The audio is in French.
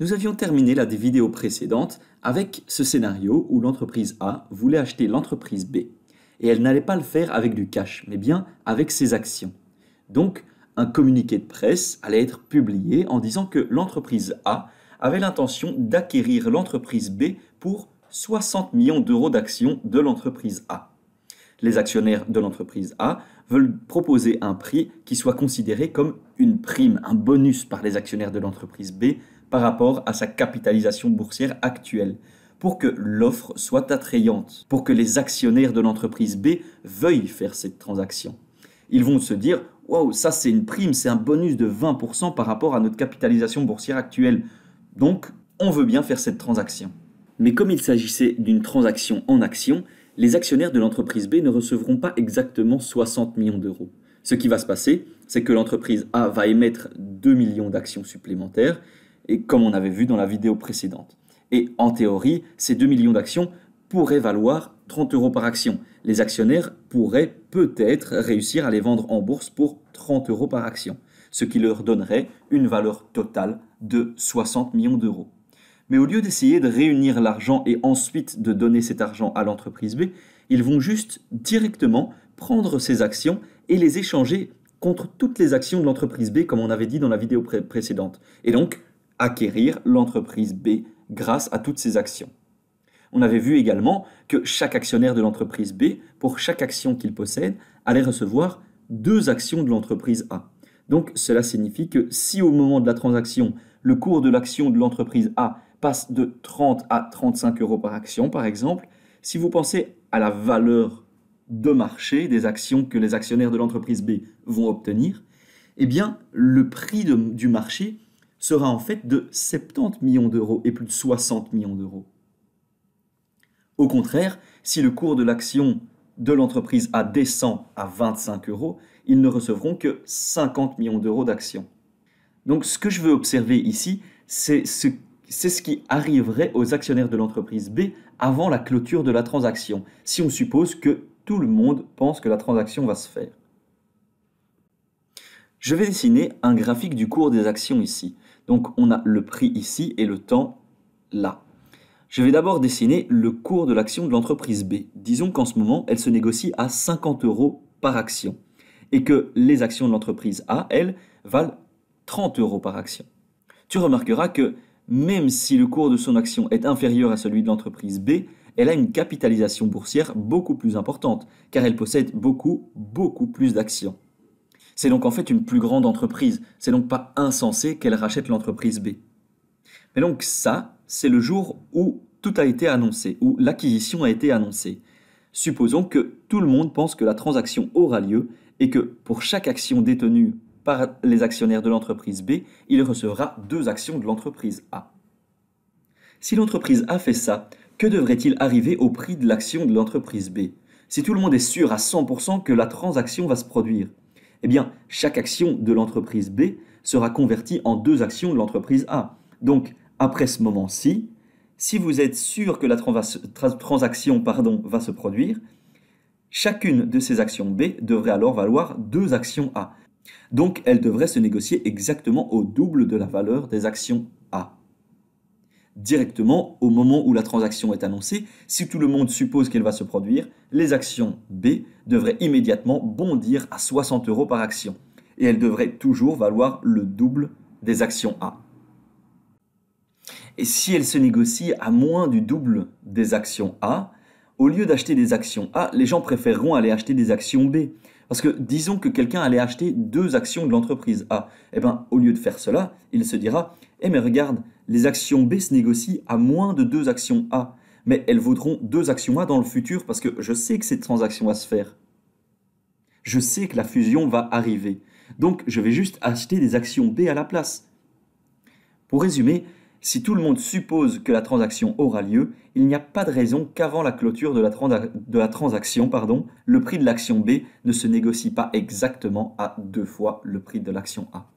Nous avions terminé la vidéo précédente avec ce scénario où l'entreprise A voulait acheter l'entreprise B. Et elle n'allait pas le faire avec du cash, mais bien avec ses actions. Donc, un communiqué de presse allait être publié en disant que l'entreprise A avait l'intention d'acquérir l'entreprise B pour 60 millions d'euros d'actions de l'entreprise A. Les actionnaires de l'entreprise A veulent proposer un prix qui soit considéré comme une prime, un bonus par les actionnaires de l'entreprise B par rapport à sa capitalisation boursière actuelle, pour que l'offre soit attrayante, pour que les actionnaires de l'entreprise B veuillent faire cette transaction. Ils vont se dire « Waouh, ça c'est une prime, c'est un bonus de 20% par rapport à notre capitalisation boursière actuelle, donc on veut bien faire cette transaction. » Mais comme il s'agissait d'une transaction en actions, les actionnaires de l'entreprise B ne recevront pas exactement 60 millions d'euros. Ce qui va se passer, c'est que l'entreprise A va émettre 2 millions d'actions supplémentaires, et comme on avait vu dans la vidéo précédente. Et en théorie, ces 2 millions d'actions pourraient valoir 30 euros par action. Les actionnaires pourraient peut-être réussir à les vendre en bourse pour 30 euros par action, ce qui leur donnerait une valeur totale de 60 millions d'euros. Mais au lieu d'essayer de réunir l'argent et ensuite de donner cet argent à l'entreprise B, ils vont juste directement prendre ces actions et les échanger contre toutes les actions de l'entreprise B, comme on avait dit dans la vidéo précédente. Et donc, acquérir l'entreprise B grâce à toutes ces actions. On avait vu également que chaque actionnaire de l'entreprise B, pour chaque action qu'il possède, allait recevoir 2 actions de l'entreprise A. Donc, cela signifie que si au moment de la transaction, le cours de l'action de l'entreprise A passe de 30 à 35 euros par action, par exemple, si vous pensez à la valeur de marché des actions que les actionnaires de l'entreprise B vont obtenir, eh bien, le prix du marché sera en fait de 70 millions d'euros et plus de 60 millions d'euros. Au contraire, si le cours de l'action de l'entreprise A descend à 25 euros, ils ne recevront que 50 millions d'euros d'actions. Donc, ce que je veux observer ici, c'est ce qui arriverait aux actionnaires de l'entreprise B avant la clôture de la transaction, si on suppose que tout le monde pense que la transaction va se faire. Je vais dessiner un graphique du cours des actions ici. Donc on a le prix ici et le temps là. Je vais d'abord dessiner le cours de l'action de l'entreprise B. Disons qu'en ce moment, elle se négocie à 50 euros par action et que les actions de l'entreprise A, elles, valent 30 euros par action. Tu remarqueras que même si le cours de son action est inférieur à celui de l'entreprise B, elle a une capitalisation boursière beaucoup plus importante, car elle possède beaucoup plus d'actions. C'est donc en fait une plus grande entreprise, c'est donc pas insensé qu'elle rachète l'entreprise B. Mais donc ça, c'est le jour où tout a été annoncé, où l'acquisition a été annoncée. Supposons que tout le monde pense que la transaction aura lieu et que pour chaque action détenue par les actionnaires de l'entreprise B, il recevra 2 actions de l'entreprise A. Si l'entreprise A fait ça, que devrait-il arriver au prix de l'action de l'entreprise B? Si tout le monde est sûr à 100% que la transaction va se produire, eh bien, chaque action de l'entreprise B sera convertie en 2 actions de l'entreprise A. Donc, après ce moment-ci, si vous êtes sûr que la transaction va se produire, chacune de ces actions B devrait alors valoir 2 actions A. Donc, elle devrait se négocier exactement au double de la valeur des actions A. Directement, au moment où la transaction est annoncée, si tout le monde suppose qu'elle va se produire, les actions B devraient immédiatement bondir à 60 euros par action. Et elles devraient toujours valoir le double des actions A. Et si elle se négocie à moins du double des actions A, au lieu d'acheter des actions A, les gens préféreront aller acheter des actions B. Parce que disons que quelqu'un allait acheter 2 actions de l'entreprise A. Eh bien, au lieu de faire cela, il se dira « Eh mais regarde, les actions B se négocient à moins de 2 actions A, mais elles vaudront 2 actions A dans le futur parce que je sais que cette transaction va se faire. Je sais que la fusion va arriver. Donc, je vais juste acheter des actions B à la place. » Pour résumer, si tout le monde suppose que la transaction aura lieu, il n'y a pas de raison qu'avant la clôture de la transaction, le prix de l'action B ne se négocie pas exactement à 2 fois le prix de l'action A.